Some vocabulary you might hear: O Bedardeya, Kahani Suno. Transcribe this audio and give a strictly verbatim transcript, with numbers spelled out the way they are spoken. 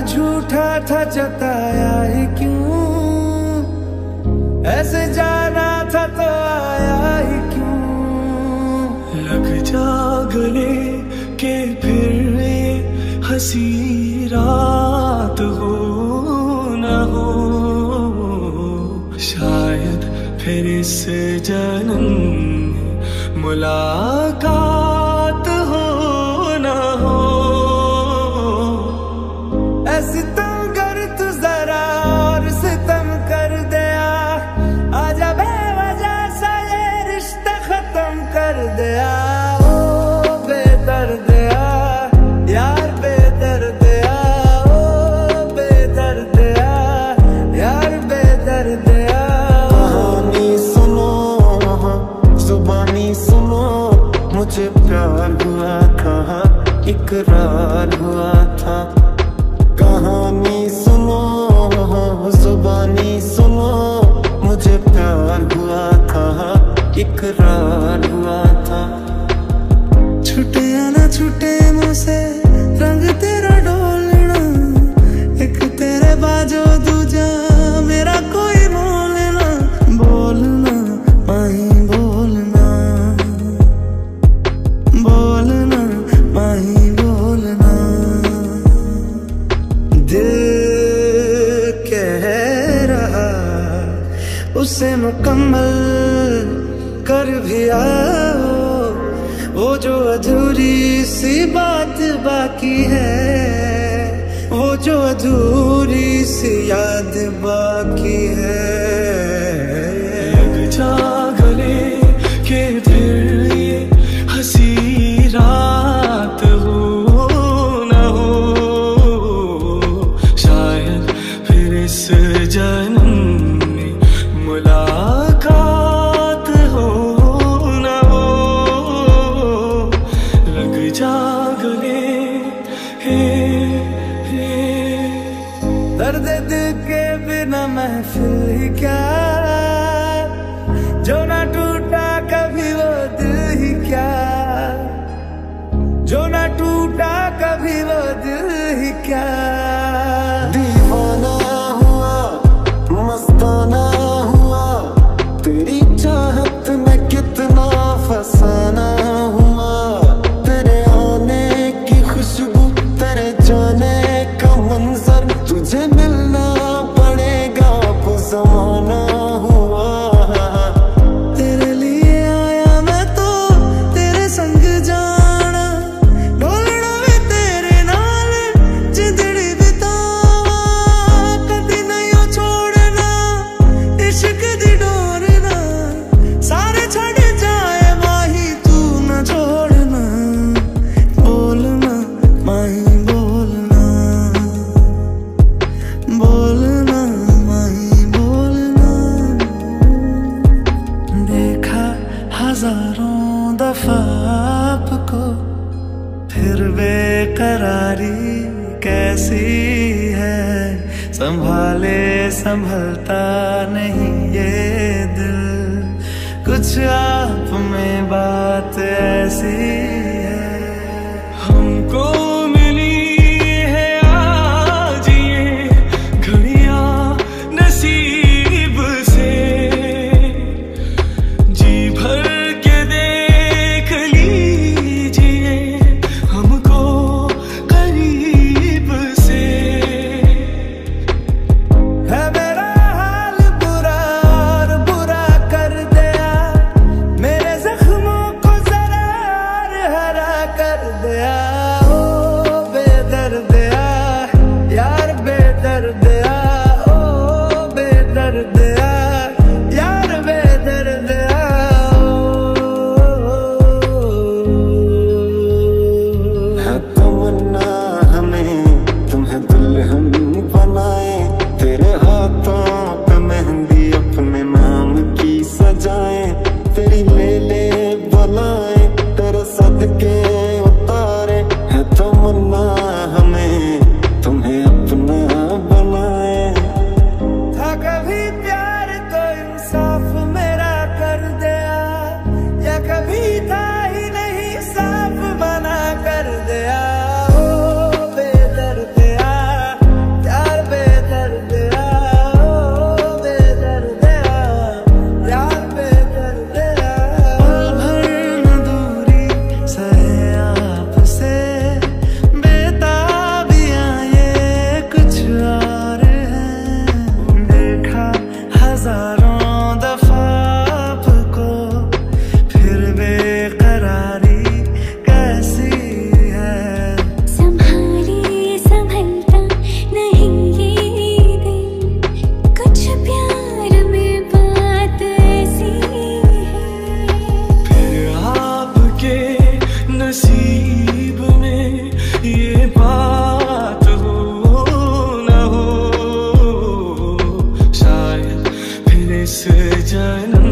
प्यार झूठा था जताया ही क्यों, ऐसे जाना था तो आया ही क्यों। लग जा गले के फिर ये हंसी रात हो ना हो, शायद फिर इस जन्म मुलाकात हो ना हो। ऐसी तम कर तू जरा और से तम कर दिया, आजा बेवजह सा ये रिश्ता खत्म कर दिया। ओ बेदर्दया यार बेदर्दया, ओ बेदर्दया यार बेदर्दया। कहानी सुनो जुबानी सुनो, मुझे प्यार हुआ था इकरार हुआ था। कहानी सुनो जुबानी सुनो, मुझे प्यार हुआ था इकरार हुआ था। छुटे या ना छुटे मुझसे रंग तेरा डोलना, एक तेरे बाजो दूजा मेरा कोई बोलना। बोलना माही बोलना, बोलना माही बोलना। दिल कह रहा उसे मुकम्मल कर भी आओ, वो जो अधूरी सी बात बाकी है, वो जो अधूरी सी याद बाकी है। लग जा गले के फिर ये हंसी रात हो ना हो, शायद फिर इस जन्म में मुलाकात महफिल क्या, जो ना टूटा कभी वो दिल ही क्या, जो ना टूटा कभी वो दिल ही क्या। दीवाना हुआ मस्ताना हुआ, तेरी चाहत में कितना फसाना हुआ। तेरे आने की खुशबू तेरे जाने का मंजर, तुझे मिलना ज़माना हुआ। तेरे लिए आया मैं तो तेरे संग जाना, ढोलना में तेरे नाल जिंदड़ी बितावा। कदी नहीं ओ छोड़ना इश्क दी डोर ना, सारे छड़ जाए माही तू ना छोड़ना। बोलना माही बोलना, बोलना माही हजारों दफा आपको, फिर बेकरारी कैसी है। संभाले संभलता नहीं ये दिल, कुछ आप में बात ऐसी है। हमको हमें तुम्हें अपना बनाए। था कभी प्यार से जाना।